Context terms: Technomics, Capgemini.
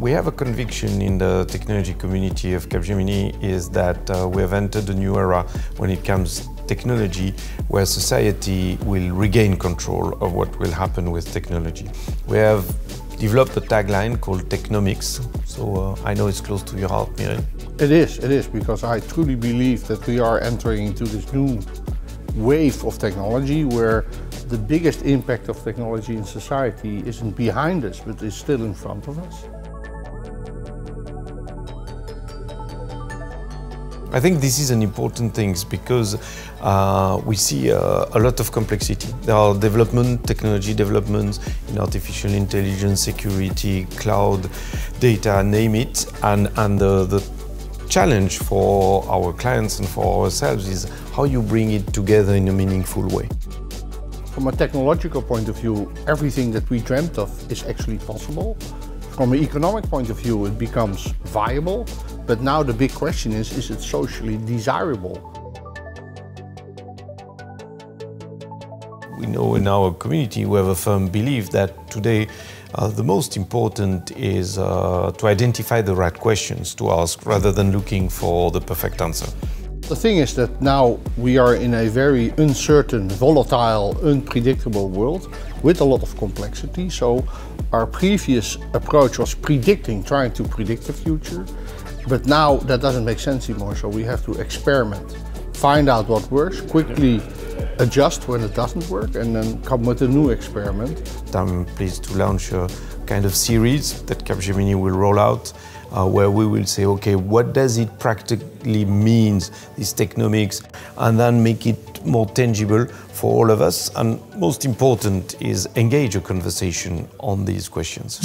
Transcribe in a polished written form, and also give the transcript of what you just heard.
We have a conviction in the technology community of Capgemini is that we have entered a new era when it comes to technology, where society will regain control of what will happen with technology. We have developed a tagline called Technomics, so I know it's close to your heart, Mireille. It is, because I truly believe that we are entering into this new wave of technology where the biggest impact of technology in society isn't behind us, but is still in front of us. I think this is an important thing because we see a lot of complexity. There are technology developments in artificial intelligence, security, cloud, data, name it, and the challenge for our clients and for ourselves is how you bring it together in a meaningful way. From a technological point of view, everything that we dreamt of is actually possible. From an economic point of view, it becomes viable. But now the big question is it socially desirable? We know in our community, we have a firm belief that today the most important is to identify the right questions to ask rather than looking for the perfect answer. The thing is that now we are in a very uncertain, volatile, unpredictable world with a lot of complexity. So our previous approach was trying to predict the future. But now that doesn't make sense anymore. So we have to experiment, find out what works, quickly adjust when it doesn't work, and then come with a new experiment. I'm pleased to launch a kind of series that Capgemini will roll out, where we will say, okay, what does it practically mean, this Technomics, and then make it more tangible for all of us. And most important is engage a conversation on these questions.